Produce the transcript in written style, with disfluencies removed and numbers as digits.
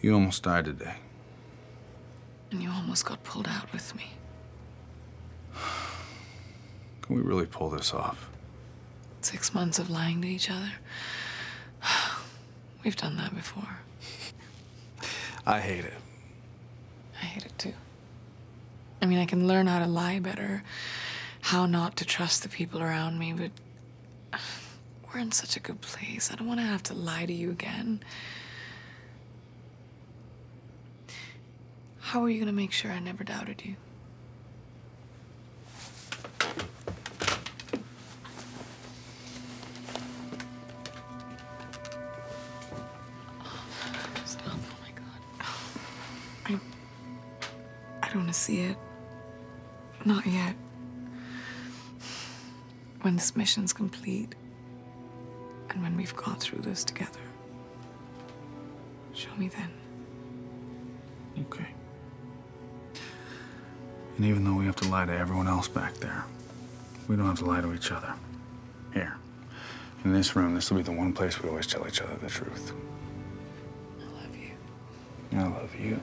You almost died today. And you almost got pulled out with me. Can we really pull this off? 6 months of lying to each other? We've done that before. I hate it. I hate it too. I mean, I can learn how to lie better, how not to trust the people around me, but we're in such a good place. I don't want to have to lie to you again. How are you going to make sure I never doubted you? I don't want to see it. Not yet. When this mission's complete, and when we've gone through this together, show me then. Okay. And even though we have to lie to everyone else back there, we don't have to lie to each other. Here, in this room, this will be the one place we always tell each other the truth. I love you. I love you.